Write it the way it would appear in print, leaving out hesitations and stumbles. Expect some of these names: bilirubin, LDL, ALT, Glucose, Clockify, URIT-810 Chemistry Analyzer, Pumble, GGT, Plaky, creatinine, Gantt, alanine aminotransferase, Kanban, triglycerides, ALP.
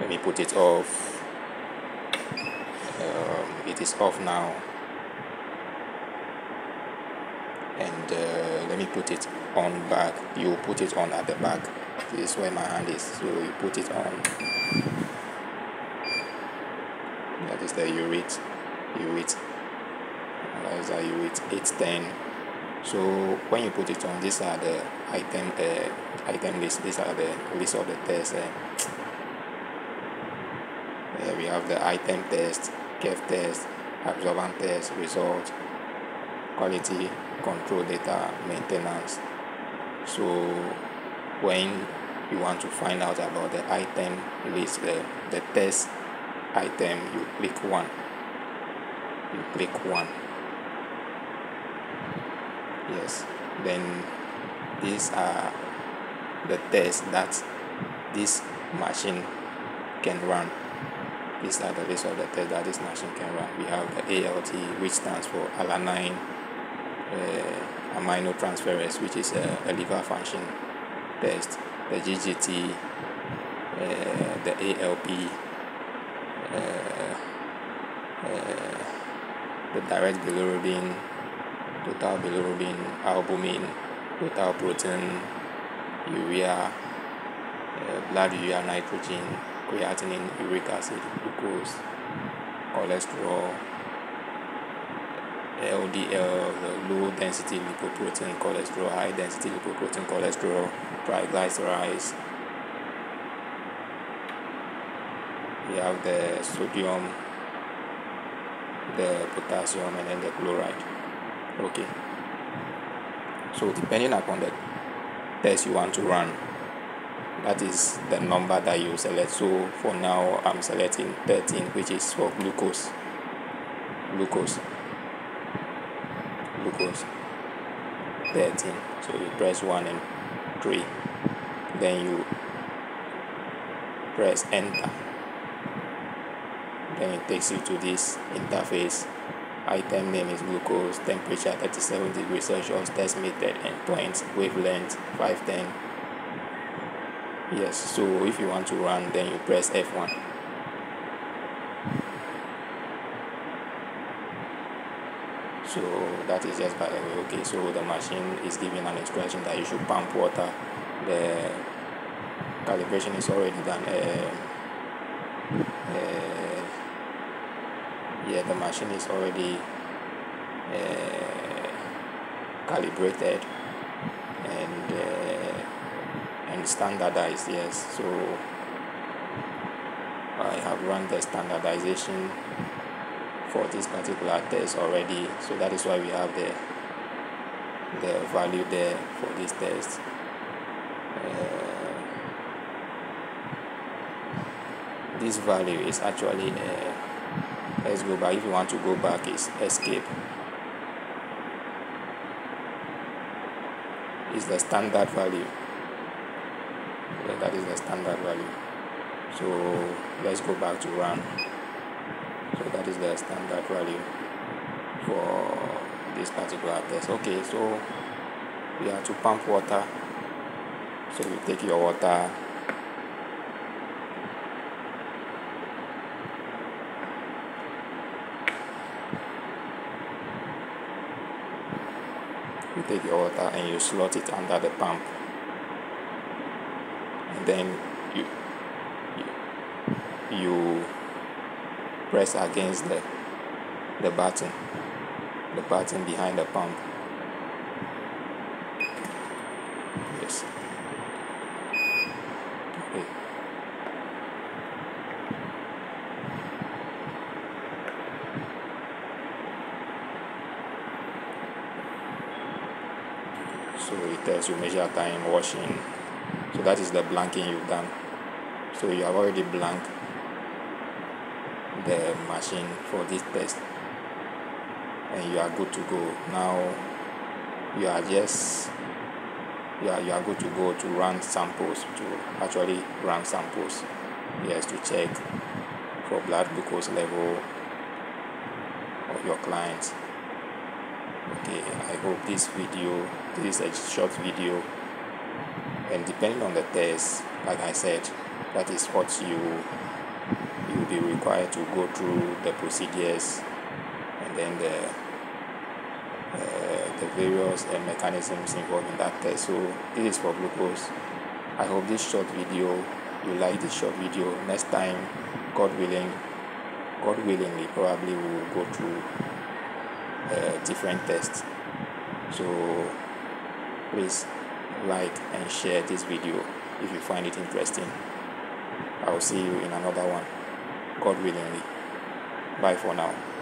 Let me put it off. It is off now, and let me put it on back. You put it on at the back. This is where my hand is, so you put it on. That is the URIT. That is the URIT-810. So when you put it on, these are the item list. These are the list of the tests. We have the item test, curve test, absorbance test, result, quality control data, maintenance. So when you want to find out about the item list, the test item, you click one. You click one. Yes. Then these are the tests that this machine can run. These are the list of the tests that this machine can run. We have the ALT, which stands for alanine aminotransferase, which is a liver function test. The GGT, the ALP, the direct bilirubin, total bilirubin, albumin, total protein, urea, blood urea nitrogen, creatinine, uric acid, glucose, cholesterol, LDL, the low density lipoprotein cholesterol, high density lipoprotein cholesterol, triglycerides. We have the sodium, the potassium, and then the chloride. Okay, so depending upon the test you want to run, that is the number that you select. So for now I'm selecting 13, which is for glucose. Glucose 13. So you press 1 and 3, then you press enter. Then it takes you to this interface. Item name is glucose, temperature 37 degrees Celsius, test method, endpoint, wavelength 510. Yes, so if you want to run, then you press F1. So that is just by the way. Okay, so the machine is giving an instruction that you should pump water. The calibration is already done. Yeah, the machine is already calibrated and standardized. Yes, so I have run the standardization for this particular test already, so that is why we have the value there for this test. This value is actually let's go back. If you want to go back, it's escape. It's the standard value. Yeah, that is the standard value. So let's go back to run. So that is the standard value for this particular test. Okay, so we have to pump water. So you take your water. You take your water and you slot it under the pump, and then you press against the button behind the pump. Yes. Okay. So it tells you measure time, washing. So that is the blanking you've done. So you have already blanked the machine for this test, and you are good to go. Now you are good to go to run samples, to actually run samples. Yes, to check for blood glucose level of your clients. Okay, I hope this is a short video, and depending on the test, like I said, That is what you will be required to go through the procedures, and then the various mechanisms involved in that test. So this is for glucose. I hope this short video, you like this short video. Next time, God willingly, probably we will go through different tests. So please like and share this video if you find it interesting. I will see you in another one, God willingly. Bye for now.